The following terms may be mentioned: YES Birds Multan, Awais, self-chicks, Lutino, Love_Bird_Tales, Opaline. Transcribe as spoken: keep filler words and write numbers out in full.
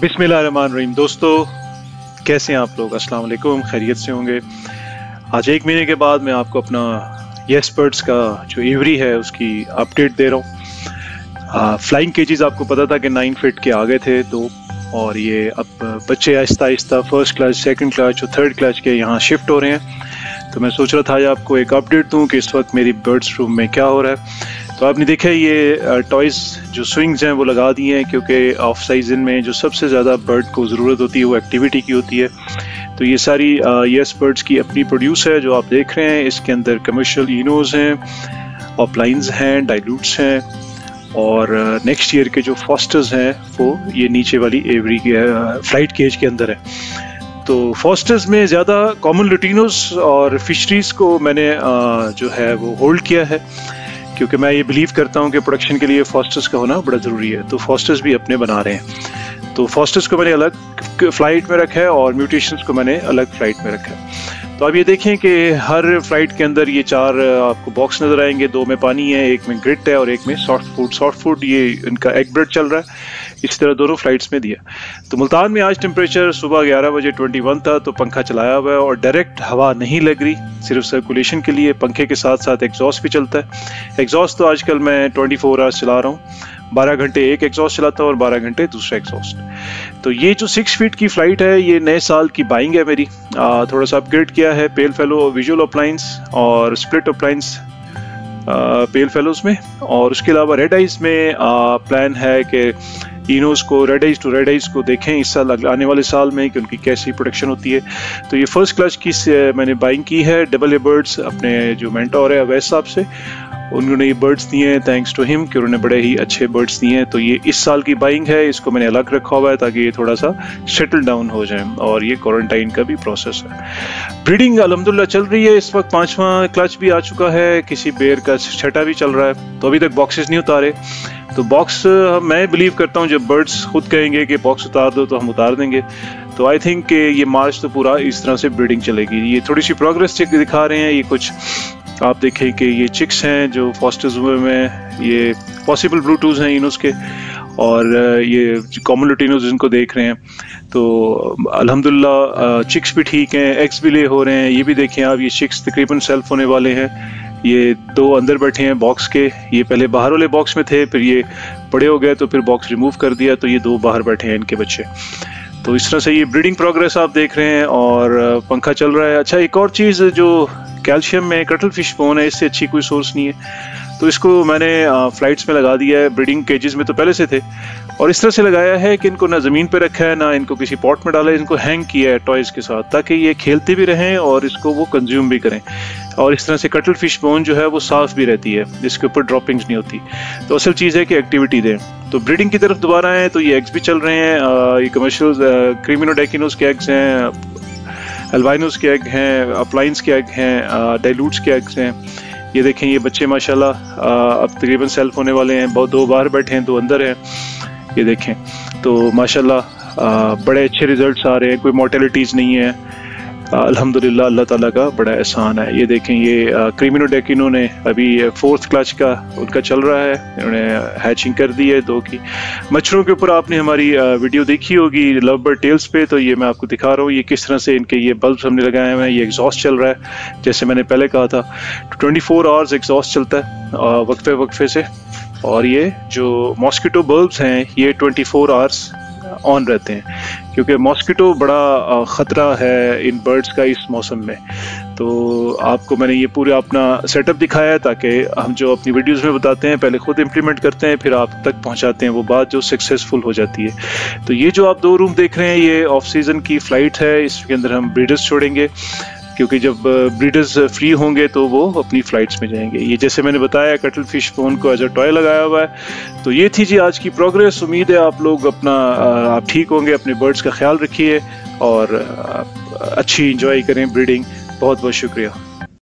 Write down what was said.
बिस्मिल्लाहिर्रहमानिर्रहीम। दोस्तों कैसे हैं आप लोग, अस्सलाम वालेकुम, खैरियत से होंगे। आज एक महीने के बाद मैं आपको अपना येस बर्ड्स का जो एवरी है उसकी अपडेट दे रहा हूँ। फ्लाइंग केजेस आपको पता था कि नाइन फिट के आ गए थे दो, और ये अब बच्चे आहिस्ता आहिस्ता फर्स्ट क्लास, सेकंड क्लास और थर्ड क्लास के यहाँ शिफ्ट हो रहे हैं। तो मैं सोच रहा था आज आपको एक अपडेट दूँ कि इस वक्त मेरी बर्ड्स रूम में क्या हो रहा है। तो आपने देखा ये टॉयज़ जो स्विंग्स हैं वो लगा दिए हैं, क्योंकि ऑफ सीज़न में जो सबसे ज़्यादा बर्ड को ज़रूरत होती है वो एक्टिविटी की होती है। तो ये सारी येस बर्ड्स की अपनी प्रोड्यूस है जो आप देख रहे हैं। इसके अंदर कमर्शियल इनोज हैं, ऑपलाइंस हैं, डाइल्यूट्स हैं, और नेक्स्ट ईयर के जो फॉस्टर्स हैं वो ये नीचे वाली एवरी के फ्लाइट केज के अंदर है। तो फॉस्टर्स में ज़्यादा कॉमन लुटिनोस और फिशरीज़ को मैंने आ, जो है वो होल्ड किया है, क्योंकि मैं ये बिलीव करता हूँ कि प्रोडक्शन के लिए फॉस्टर्स का होना बड़ा ज़रूरी है। तो फॉस्टर्स भी अपने बना रहे हैं। तो फॉस्टर्स को मैंने अलग फ्लाइट में रखा है और म्यूटेशंस को मैंने अलग फ्लाइट में रखा है। तो आप ये देखें कि हर फ्लाइट के अंदर ये चार आपको बॉक्स नज़र आएंगे। दो में पानी है, एक में ग्रिट है और एक में सॉफ्ट फूड। सॉफ्ट फूड ये इनका एग ब्रेड चल रहा है, इस तरह दोनों फ्लाइट्स में दिया। तो मुल्तान में आज टेम्परेचर सुबह ग्यारह बजे ट्वेंटी वन था। तो पंखा चलाया हुआ है और डायरेक्ट हवा नहीं लग रही, सिर्फ सर्कुलेशन के लिए। पंखे के साथ साथ एग्जॉस्ट भी चलता है। एग्जॉस्ट तो आजकल मैं ट्वेंटी फोर आवर्स चला रहा हूँ। बारह घंटे एक एग्जॉस्ट चलाता हूँ और बारह घंटे दूसरा एग्जॉस्ट। तो ये जो सिक्स फीट की फ्लाइट है ये नए साल की बाइंग है मेरी। आ, थोड़ा सा अपग्रेड किया है पेल फेलो विजुअल अप्लाइंस और स्प्लिट अप्लाइंस पेल फेलोज में। और उसके अलावा रेड आइज में आ, प्लान है कि इनोज को red eyes to red eyes को देखें इस साल, आने वाले साल में, कि उनकी कैसी प्रोडक्शन होती है। तो ये फर्स्ट क्लास की मैंने बाइंग की है डबल ए बर्ड्स, अपने जो मेंटोर है अवैस साहब से उन्होंने ये बर्ड्स दिए हैं, थैंक्स टू हिम, कि उन्होंने बड़े ही अच्छे बर्ड्स दिए हैं। तो ये इस साल की बाइंग है, इसको मैंने अलग रखा हुआ है ताकि ये थोड़ा सा सेटल डाउन हो जाए। और ये क्वारंटाइन का भी प्रोसेस है। ब्रीडिंग अलहमदुलिल्लाह चल रही है। इस वक्त पांचवा क्लच भी आ चुका है, किसी बेर का छठा भी चल रहा है। तो अभी तक बॉक्सेस नहीं उतारे। तो बॉक्स मैं बिलीव करता हूँ जब बर्ड्स खुद कहेंगे कि बॉक्स उतार दो तो हम उतार देंगे। तो आई थिंक ये मार्च तो पूरा इस तरह से ब्रीडिंग चलेगी। ये थोड़ी सी प्रोग्रेस दिखा रहे हैं। ये कुछ आप देखें कि ये चिक्स हैं जो फॉस्टर्स हुए में, ये पॉसिबल ब्लूटूज हैं इनोस के, और ये कॉमन लुटिनोज जिनको देख रहे हैं। तो अल्हम्दुलिल्लाह चिक्स भी ठीक हैं, एग्स भी ले हो रहे हैं। ये भी देखें आप, ये चिक्स तकरीबन सेल्फ होने वाले हैं। ये दो अंदर बैठे हैं बॉक्स के, ये पहले बाहर वाले बॉक्स में थे, फिर ये बड़े हो गए तो फिर बॉक्स रिमूव कर दिया, तो ये दो बाहर बैठे हैं इनके बच्चे। तो इस तरह से ये ब्रीडिंग प्रोग्रेस आप देख रहे हैं और पंखा चल रहा है। अच्छा, एक और चीज़ जो कैल्शियम में कटल फिश बोन है, इससे अच्छी कोई सोर्स नहीं है। तो इसको मैंने फ्लाइट्स में लगा दिया है, ब्रीडिंग केजेस में तो पहले से थे, और इस तरह से लगाया है कि इनको ना ज़मीन पे रखा है ना इनको किसी पॉट में डाला है, इनको हैंग किया है टॉयज़ के साथ ताकि ये खेलते भी रहें और इसको वो कंज्यूम भी करें। और इस तरह से कटल फिश बोन जो है वो साफ़ भी रहती है, इसके ऊपर ड्रॉपिंग्स नहीं होती। तो असल चीज़ है कि एक्टिविटी दें। तो ब्रीडिंग की तरफ दोबारा आएँ तो ये एग्स भी चल रहे हैं। ये कमर्शियल क्रीमिनोडेकिनोस के एग्स हैं, अल्बाइनोस के एग हैं, अपलाइंस के एग हैं, डाइल्यूट्स के एग्स हैं। ये देखें ये बच्चे माशाल्लाह अब तकरीबन सेल्फ होने वाले हैं। बहुत दो बाहर बैठे हैं, दो अंदर हैं। ये देखें तो माशाल्लाह बड़े अच्छे रिजल्ट्स आ रहे हैं, कोई मोर्टेलिटीज़ नहीं है। अल्हम्दुलिल्लाह, अल्लाह ताला का बड़ा एहसान है। ये देखें ये क्रीमिनोडेकिनो ने अभी फोर्थ क्लास का उनका चल रहा है, इन्होंने हैचिंग कर दी है दो की। मच्छरों के ऊपर आपने हमारी वीडियो देखी होगी लव बर्ड टेल्स पे, तो ये मैं आपको दिखा रहा हूँ ये किस तरह से इनके ये बल्ब्स हमने लगाए हुए हैं। ये एग्जॉस्ट चल रहा है, जैसे मैंने पहले कहा था ट्वेंटी फोर आवर्स एग्जॉस्ट चलता है वक्फे वक्फे से। और ये जो मॉस्किटो बल्ब्स हैं ये ट्वेंटी फोर आवर्स ऑन रहते हैं, क्योंकि मॉस्किटो बड़ा ख़तरा है इन बर्ड्स का इस मौसम में। तो आपको मैंने ये पूरा अपना सेटअप दिखाया है ताकि हम जो अपनी वीडियोस में बताते हैं पहले खुद इम्प्लीमेंट करते हैं, फिर आप तक पहुंचाते हैं वो बात जो सक्सेसफुल हो जाती है। तो ये जो आप दो रूम देख रहे हैं ये ऑफ सीज़न की फ़्लाइट है, इसके अंदर हम ब्रीडर्स छोड़ेंगे, क्योंकि जब ब्रीडर्स फ्री होंगे तो वो अपनी फ़्लाइट्स में जाएंगे। ये जैसे मैंने बताया कटल फिश बोन को एज अ टॉय लगाया हुआ है। तो ये थी जी आज की प्रोग्रेस। उम्मीद है आप लोग अपना आप ठीक होंगे, अपने बर्ड्स का ख्याल रखिए और अच्छी इंजॉय करें ब्रीडिंग। बहुत बहुत शुक्रिया।